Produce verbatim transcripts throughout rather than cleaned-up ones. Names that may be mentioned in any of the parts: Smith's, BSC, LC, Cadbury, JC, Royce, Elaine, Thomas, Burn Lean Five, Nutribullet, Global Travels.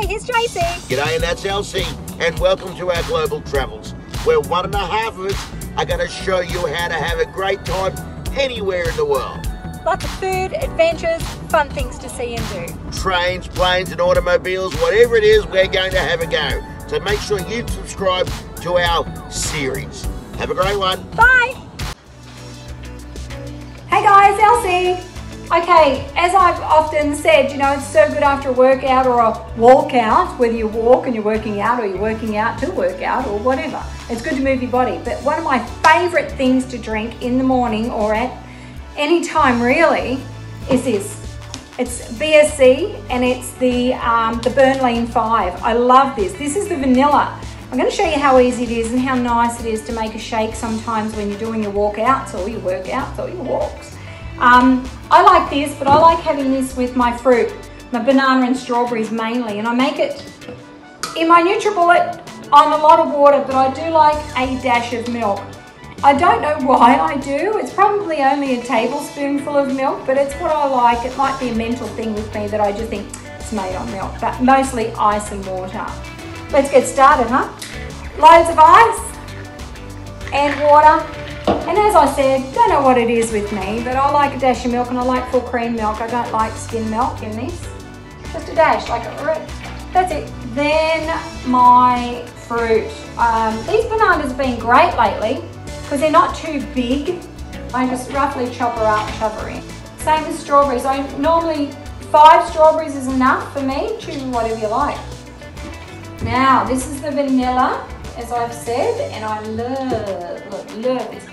Hi, it's J C. G'day, and that's L C, and welcome to our Global Travels, where one and a half of us are going to show you how to have a great time anywhere in the world. Lots of food, adventures, fun things to see and do. Trains, planes and automobiles, whatever it is, we're going to have a go. So make sure you subscribe to our series. Have a great one. Bye. Hey guys, Elsie. Okay, as I've often said, you know, it's so good after a workout or a walk out, whether you walk and you're working out or you're working out to work out or whatever. It's good to move your body. But one of my favorite things to drink in the morning or at any time really is this. It's B S C and it's the, um, the Burn Lean Five. I love this. This is the vanilla. I'm going to show you how easy it is and how nice it is to make a shake sometimes when you're doing your walkouts or your workouts or your walks. Um, I like this, but I like having this with my fruit, my banana and strawberries mainly, and I make it in my Nutribullet on a lot of water, but I do like a dash of milk. I don't know why I do. It's probably only a tablespoonful of milk, but it's what I like. It might be a mental thing with me that I just think it's made on milk, but mostly ice and water. Let's get started, huh? Loads of ice and water. And as I said, don't know what it is with me, but I like a dash of milk and I like full cream milk. I don't like skim milk in this. Just a dash, like a, that's it. Then my fruit. Um, these bananas have been great lately because they're not too big. I just roughly chop her up, chop her in. Same as strawberries. I normally, five strawberries is enough for me. Choose whatever you like. Now, this is the vanilla, as I've said, and I love, love, love this.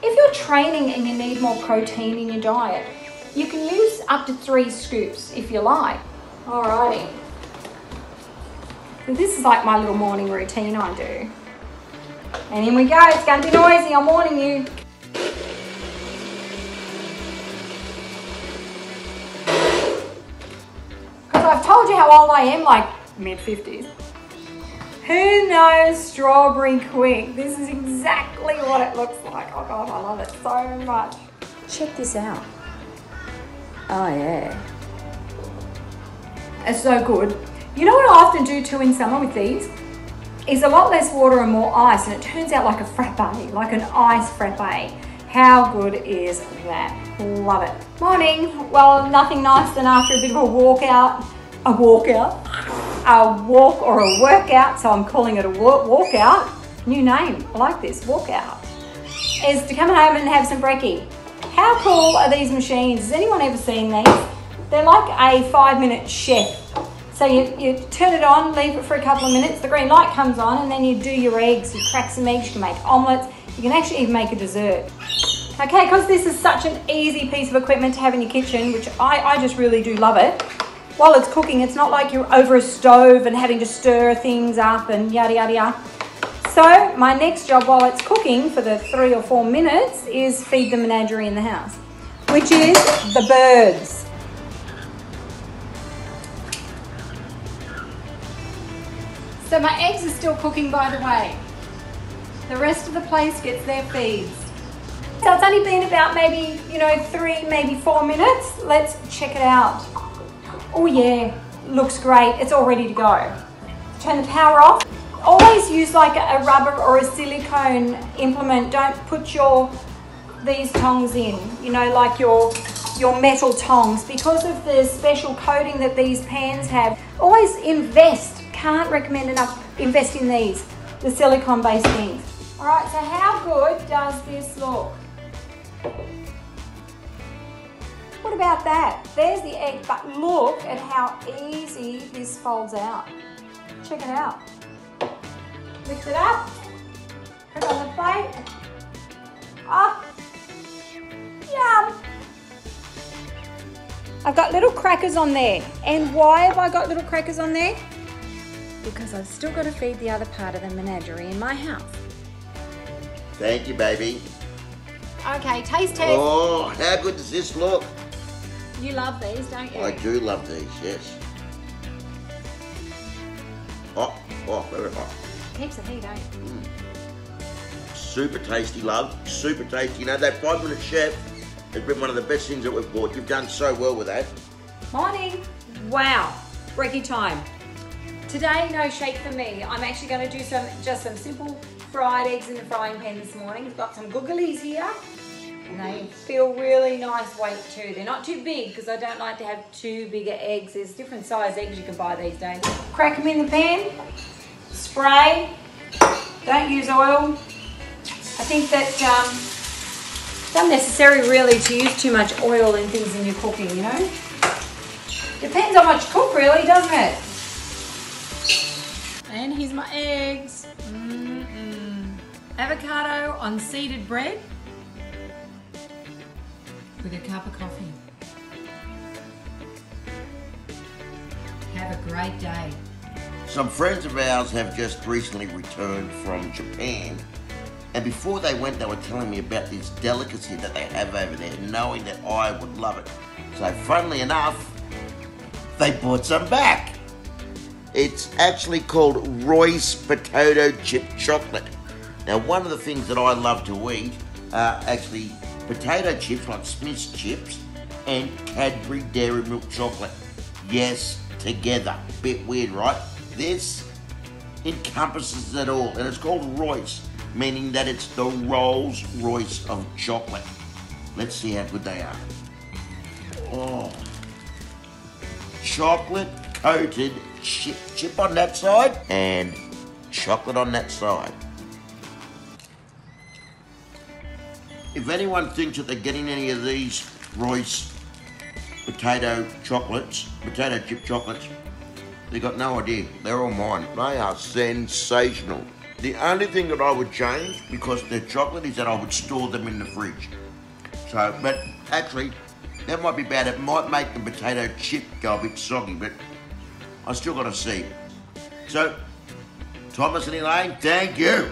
If you're training and you need more protein in your diet, you can use up to three scoops if you like. Alrighty. So this is like my little morning routine I do. And in we go, it's going to be noisy, I'm warning you. Because I've told you how old I am, like mid fifties. Who knows strawberry quick? This is exactly what it looks like. Oh God, I love it so much. Check this out. Oh yeah. It's so good. You know what I often do too in summer with these? Is a lot less water and more ice, and it turns out like a frappe, like an ice frappe. How good is that? Love it. Morning. Well, nothing nice than after a bit of a walk out, a walk out. A walk or a workout, so I'm calling it a walkout. New name, I like this, walkout. Is to come home and have some brekkie. How cool are these machines? Has anyone ever seen these? They're like a five-minute chef. So you, you turn it on, leave it for a couple of minutes, the green light comes on, and then you do your eggs, you crack some eggs, you can make omelettes, you can actually even make a dessert. Okay, because this is such an easy piece of equipment to have in your kitchen, which I, I just really do love it. While it's cooking, it's not like you're over a stove and having to stir things up and yada, yada, yada. So my next job while it's cooking for the three or four minutes is feed the menagerie in the house, which is the birds. So my eggs are still cooking, by the way. The rest of the place gets their feeds. So it's only been about maybe, you know, three, maybe four minutes. Let's check it out. Oh yeah, looks great. It's all ready to go. Turn the power off. Always use like a rubber or a silicone implement. Don't put your, these tongs in, you know, like your, your metal tongs, because of the special coating that these pans have. Always invest, can't recommend enough, invest in these, the silicone based things. All right, so how good does this look? What about that? There's the egg, but look at how easy this folds out. Check it out. Lift it up, put it on the plate. Oh, yum! I've got little crackers on there. And why have I got little crackers on there? Because I've still got to feed the other part of the menagerie in my house. Thank you, baby. Okay, taste test. Oh, how good does this look? You love these, don't you? I do love these, yes. Hot, oh, hot, very hot. Keeps the heat, eh? Mm. Super tasty, love. Super tasty. You know, that five-minute chef has been one of the best things that we've bought. You've done so well with that. Morning. Wow. Brekkie time. Today, no shake for me. I'm actually going to do some just some simple fried eggs in the frying pan this morning. We've got some googlies here. And they feel really nice weight too. They're not too big because I don't like to have too bigger eggs. There's different size eggs you can buy these days. Crack them in the pan, spray, don't use oil. I think that um, it's unnecessary really to use too much oil and things in your cooking, you know. Depends on what you cook really, doesn't it? And here's my eggs. Mm-mm. Avocado on seeded bread. With a cup of coffee. Have a great day. Some friends of ours have just recently returned from Japan, and before they went they were telling me about this delicacy that they have over there, knowing that I would love it. So funnily enough, they brought some back. It's actually called Royce potato chip chocolate. Now one of the things that I love to eat are actually potato chips like Smith's chips and Cadbury dairy milk chocolate. Yes, together. Bit weird, right? This encompasses it all, and it's called Royce, meaning that it's the Rolls Royce of chocolate. Let's see how good they are. Oh, chocolate coated chip, chip on that side and chocolate on that side. If anyone thinks that they're getting any of these Royce potato chocolates, potato chip chocolates, they've got no idea. They're all mine. They are sensational. The only thing that I would change, because they're chocolate, is that I would store them in the fridge. So, but actually, that might be bad. It might make the potato chip go a bit soggy, but I still got to see. So, Thomas and Elaine, thank you.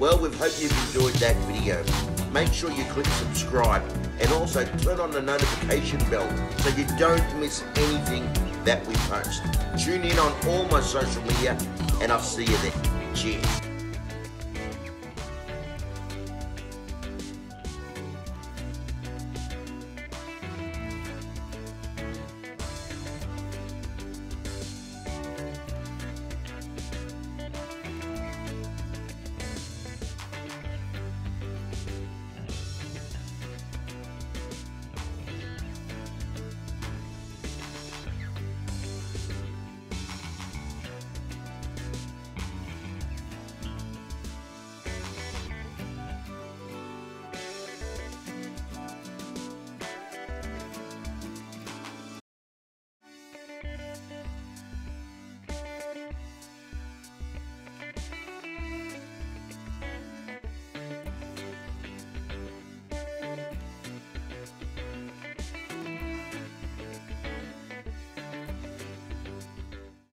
Well, we hope you've enjoyed that video. Make sure you click subscribe and also turn on the notification bell so you don't miss anything that we post. Tune in on all my social media and I'll see you there. Cheers.